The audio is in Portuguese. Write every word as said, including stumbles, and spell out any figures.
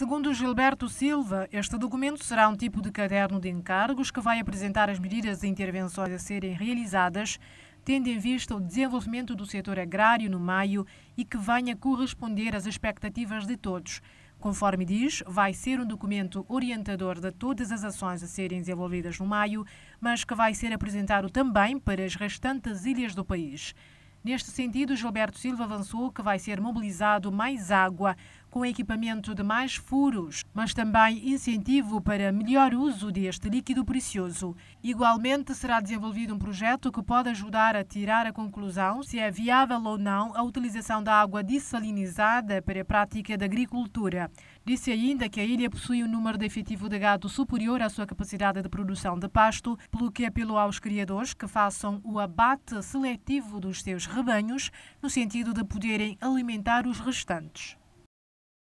Segundo Gilberto Silva, este documento será um tipo de caderno de encargos que vai apresentar as medidas e intervenções a serem realizadas, tendo em vista o desenvolvimento do setor agrário no Maio e que venha corresponder às expectativas de todos. Conforme diz, vai ser um documento orientador de todas as ações a serem desenvolvidas no Maio, mas que vai ser apresentado também para as restantes ilhas do país. Neste sentido, Gilberto Silva avançou que vai ser mobilizado mais água, com equipamento de mais furos, mas também incentivo para melhor uso deste líquido precioso. Igualmente, será desenvolvido um projeto que pode ajudar a tirar a conclusão se é viável ou não a utilização da água dessalinizada para a prática da agricultura. Disse ainda que a ilha possui um número de efetivo de gado superior à sua capacidade de produção de pasto, pelo que apelou aos criadores que façam o abate seletivo dos seus rebanhos, no sentido de poderem alimentar os restantes.